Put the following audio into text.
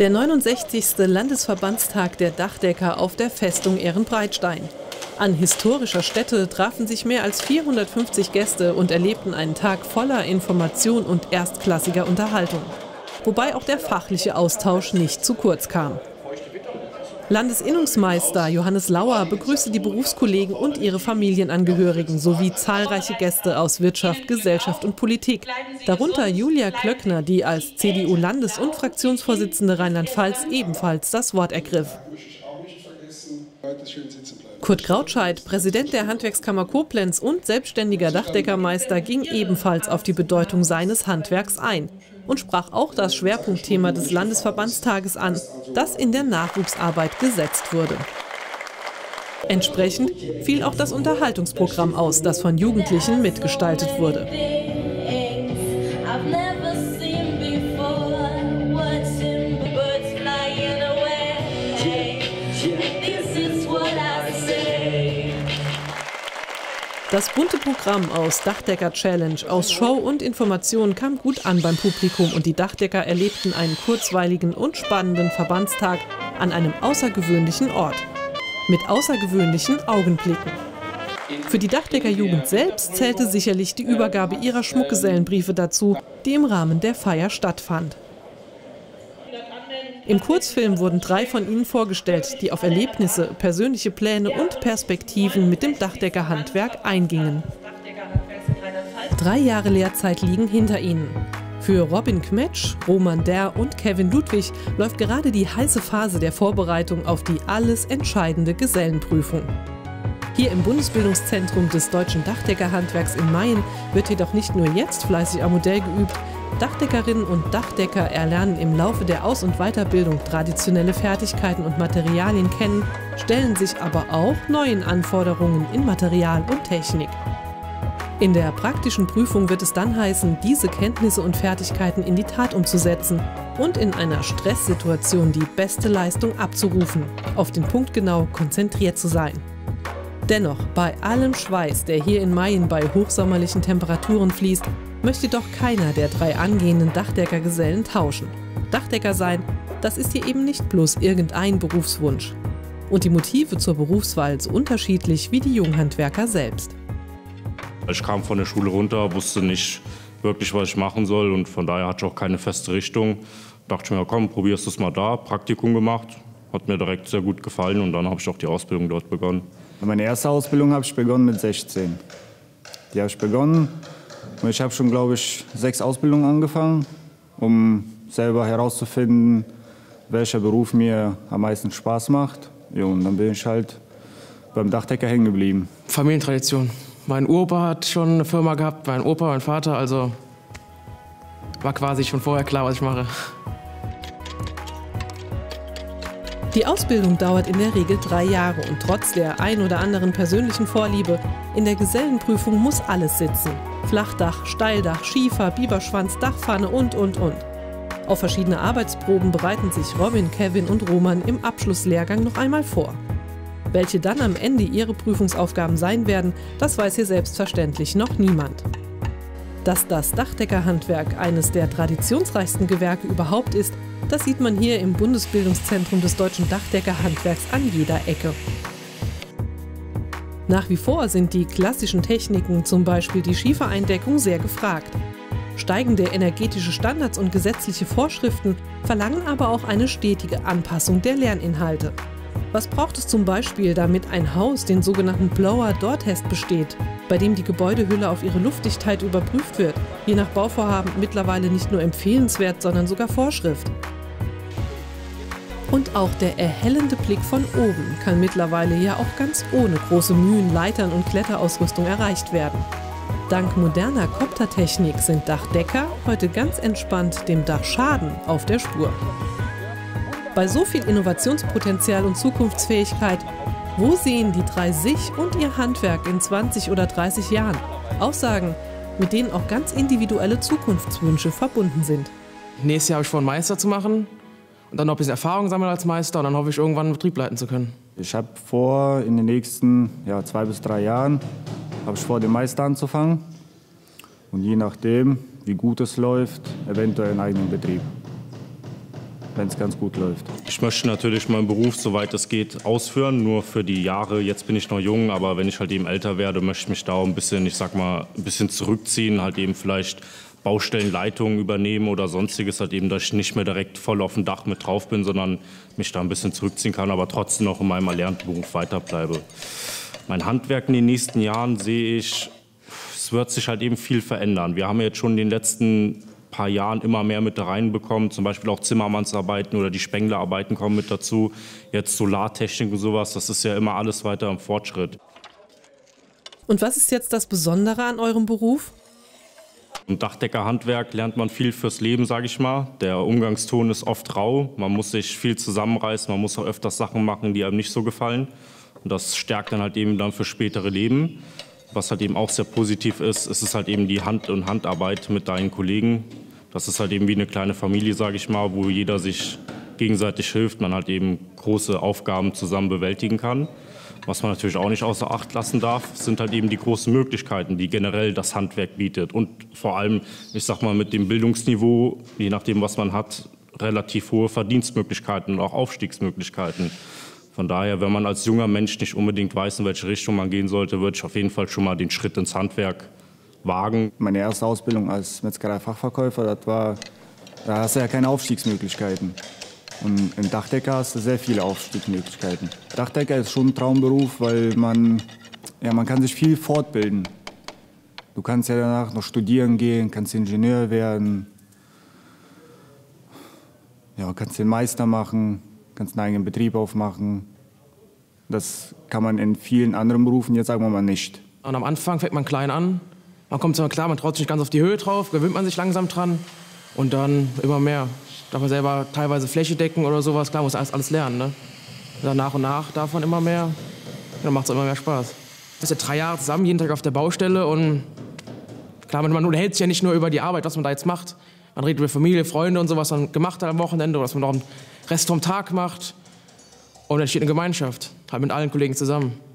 Der 69. Landesverbandstag der Dachdecker auf der Festung Ehrenbreitstein. An historischer Stätte trafen sich mehr als 450 Gäste und erlebten einen Tag voller Information und erstklassiger Unterhaltung. Wobei auch der fachliche Austausch nicht zu kurz kam. Landesinnungsmeister Johannes Lauer begrüßte die Berufskollegen und ihre Familienangehörigen sowie zahlreiche Gäste aus Wirtschaft, Gesellschaft und Politik. Darunter Julia Klöckner, die als CDU-Landes- und Fraktionsvorsitzende Rheinland-Pfalz ebenfalls das Wort ergriff. Kurt Krautscheid, Präsident der Handwerkskammer Koblenz und selbstständiger Dachdeckermeister, ging ebenfalls auf die Bedeutung seines Handwerks ein und sprach auch das Schwerpunktthema des Landesverbandstages an, das in der Nachwuchsarbeit gesetzt wurde. Entsprechend fiel auch das Unterhaltungsprogramm aus, das von Jugendlichen mitgestaltet wurde. Das bunte Programm aus Dachdecker-Challenge, aus Show und Information kam gut an beim Publikum und die Dachdecker erlebten einen kurzweiligen und spannenden Verbandstag an einem außergewöhnlichen Ort. Mit außergewöhnlichen Augenblicken. Für die Dachdeckerjugend selbst zählte sicherlich die Übergabe ihrer Schmuckgesellenbriefe dazu, die im Rahmen der Feier stattfand. Im Kurzfilm wurden 3 von ihnen vorgestellt, die auf Erlebnisse, persönliche Pläne und Perspektiven mit dem Dachdeckerhandwerk eingingen. 3 Jahre Lehrzeit liegen hinter ihnen. Für Robin Kmetsch, Roman Derr und Kevin Ludwig läuft gerade die heiße Phase der Vorbereitung auf die alles entscheidende Gesellenprüfung. Hier im Bundesbildungszentrum des Deutschen Dachdeckerhandwerks in Mayen wird jedoch nicht nur jetzt fleißig am Modell geübt, Dachdeckerinnen und Dachdecker erlernen im Laufe der Aus- und Weiterbildung traditionelle Fertigkeiten und Materialien kennen, stellen sich aber auch neuen Anforderungen in Material und Technik. In der praktischen Prüfung wird es dann heißen, diese Kenntnisse und Fertigkeiten in die Tat umzusetzen und in einer Stresssituation die beste Leistung abzurufen, auf den Punkt genau konzentriert zu sein. Dennoch, bei allem Schweiß, der hier in Mayen bei hochsommerlichen Temperaturen fließt, möchte doch keiner der 3 angehenden Dachdeckergesellen tauschen. Dachdecker sein, das ist hier eben nicht bloß irgendein Berufswunsch. Und die Motive zur Berufswahl so unterschiedlich wie die Junghandwerker selbst. Ich kam von der Schule runter, wusste nicht wirklich, was ich machen soll und von daher hatte ich auch keine feste Richtung. Dachte ich mir, komm, probierst du es mal da, Praktikum gemacht, hat mir direkt sehr gut gefallen und dann habe ich auch die Ausbildung dort begonnen. Meine erste Ausbildung habe ich begonnen mit 16. Die habe ich begonnen. Ich habe schon, glaube ich, 6 Ausbildungen angefangen, um selber herauszufinden, welcher Beruf mir am meisten Spaß macht. Ja, und dann bin ich halt beim Dachdecker hängen geblieben. Familientradition. Mein Uropa hat schon eine Firma gehabt, mein Opa, mein Vater, also war quasi schon vorher klar, was ich mache. Die Ausbildung dauert in der Regel 3 Jahre und trotz der ein oder anderen persönlichen Vorliebe, in der Gesellenprüfung muss alles sitzen. Flachdach, Steildach, Schiefer, Biberschwanz, Dachpfanne und. Auf verschiedene Arbeitsproben bereiten sich Robin, Kevin und Roman im Abschlusslehrgang noch einmal vor. Welche dann am Ende ihre Prüfungsaufgaben sein werden, das weiß hier selbstverständlich noch niemand. Dass das Dachdeckerhandwerk eines der traditionsreichsten Gewerke überhaupt ist, das sieht man hier im Bundesbildungszentrum des Deutschen Dachdeckerhandwerks an jeder Ecke. Nach wie vor sind die klassischen Techniken, zum Beispiel die Schiefereindeckung, sehr gefragt. Steigende energetische Standards und gesetzliche Vorschriften verlangen aber auch eine stetige Anpassung der Lerninhalte. Was braucht es zum Beispiel, damit ein Haus den sogenannten Blower-Door-Test besteht, bei dem die Gebäudehülle auf ihre Luftdichtheit überprüft wird, je nach Bauvorhaben mittlerweile nicht nur empfehlenswert, sondern sogar Vorschrift? Und auch der erhellende Blick von oben kann mittlerweile ja auch ganz ohne große Mühen, Leitern und Kletterausrüstung erreicht werden. Dank moderner Koptertechnik sind Dachdecker heute ganz entspannt dem Dachschaden auf der Spur. Bei so viel Innovationspotenzial und Zukunftsfähigkeit, wo sehen die 3 sich und ihr Handwerk in 20 oder 30 Jahren? Aussagen, mit denen auch ganz individuelle Zukunftswünsche verbunden sind. Nächstes Jahr habe ich vor, einen Meister zu machen und dann noch ein bisschen Erfahrung sammeln als Meister und dann hoffe ich, irgendwann einen Betrieb leiten zu können. Ich habe vor, in den nächsten 2 bis 3 Jahren, habe ich vor, den Meister anzufangen und je nachdem, wie gut es läuft, eventuell einen eigenen Betrieb. wenn es ganz gut läuft. Ich möchte natürlich meinen Beruf, soweit es geht, ausführen, nur für die Jahre. Jetzt bin ich noch jung, aber wenn ich halt eben älter werde, möchte ich mich da ein bisschen, ich sag mal, ein bisschen zurückziehen, halt eben vielleicht Baustellenleitungen übernehmen oder sonstiges, halt eben, dass ich nicht mehr direkt voll auf dem Dach mit drauf bin, sondern mich da ein bisschen zurückziehen kann, aber trotzdem noch in meinem erlernten Beruf weiterbleibe. Mein Handwerk in den nächsten Jahren sehe ich, es wird sich halt eben viel verändern. Wir haben jetzt schon in den letzten paar Jahren immer mehr mit da reinbekommen, zum Beispiel auch Zimmermannsarbeiten oder die Spenglerarbeiten kommen mit dazu, jetzt Solartechnik und sowas, das ist ja immer alles weiter im Fortschritt. Und was ist jetzt das Besondere an eurem Beruf? Im Dachdeckerhandwerk lernt man viel fürs Leben, sage ich mal. Der Umgangston ist oft rau, man muss sich viel zusammenreißen, man muss auch öfters Sachen machen, die einem nicht so gefallen. Und das stärkt dann halt eben dann für spätere Leben. Was halt eben auch sehr positiv ist, ist es halt eben die Hand- und Handarbeit mit deinen Kollegen. Das ist halt eben wie eine kleine Familie, sage ich mal, wo jeder sich gegenseitig hilft, man halt eben große Aufgaben zusammen bewältigen kann. Was man natürlich auch nicht außer Acht lassen darf, sind halt eben die großen Möglichkeiten, die generell das Handwerk bietet. Und vor allem, ich sag mal, mit dem Bildungsniveau, je nachdem, was man hat, relativ hohe Verdienstmöglichkeiten und auch Aufstiegsmöglichkeiten. Von daher, wenn man als junger Mensch nicht unbedingt weiß, in welche Richtung man gehen sollte, würde ich auf jeden Fall schon mal den Schritt ins Handwerk wagen. Meine erste Ausbildung als Metzgerei-Fachverkäufer, da hast du ja keine Aufstiegsmöglichkeiten. Und im Dachdecker hast du sehr viele Aufstiegsmöglichkeiten. Dachdecker ist schon ein Traumberuf, weil man kann sich viel fortbilden. Du kannst ja danach noch studieren gehen, kannst Ingenieur werden, ja, kannst den Meister machen, kannst einen eigenen Betrieb aufmachen. Das kann man in vielen anderen Berufen jetzt, sagen wir mal, nicht. Und am Anfang fängt man klein an, man kommt zwar klar, man traut sich nicht ganz auf die Höhe drauf, gewöhnt man sich langsam dran und dann immer mehr. Darf man selber teilweise Fläche decken oder sowas, klar, muss alles lernen, ne? Dann nach und nach darf man immer mehr, dann macht es immer mehr Spaß. Wir sind ja 3 Jahre zusammen, jeden Tag auf der Baustelle und klar, man unterhält sich ja nicht nur über die Arbeit, was man da jetzt macht. Man redet über Familie, Freunde und so, was man gemacht hat am Wochenende oder was man noch einen Rest vom Tag macht. Und dann entsteht eine Gemeinschaft, halt mit allen Kollegen zusammen.